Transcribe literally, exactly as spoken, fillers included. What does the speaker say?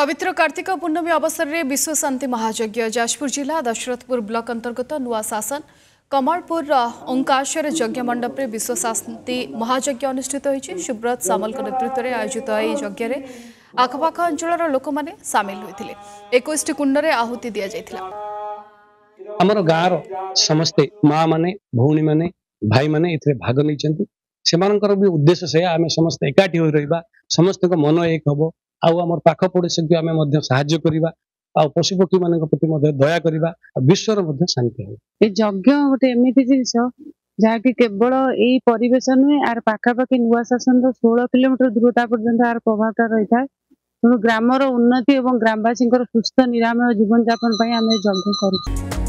पवित्र कार्तिक पूर्णमी अवसर में विश्व शांति महायज्ञ जाजपुर जिला दशरथपुर ब्लॉक अंतर्गत नुआ शासन कमालपुर ओंकारेश्वर यज्ञ मंडप में विश्व शांति महायज्ञ अनुष्ठित हो सुब्रत सामल नेतृत्व में आयोजित यह यज्ञ में आखपाख अंचल लोक मैंने सामिल होते इक्कीस कुंड में आहुति दि जाता आमर गाँव समस्ते माँ मैंने भौणी मैंने भाई मैंने भाग नहीं भी उद्देश्य से आम समस्त एकाठी हो रहा समस्त मन एक हम आउ आम पाख पड़ोसी को आम साहाय्य करवा पशुपक्षी मान प्रति दया करवा विश्वर शांति हो यज्ञ गोटे एमती जिनस जहाँकि केवल यही परिवेश नुहे आर पाखापाखि नुआ शासन सोलह किलोमीटर दूरता पर्यटन आर प्रभाव रही है तेणु ग्रामर उन्नति और ग्रामवासी सुस्थ निरामय जीवन यापन आम यज्ञ कर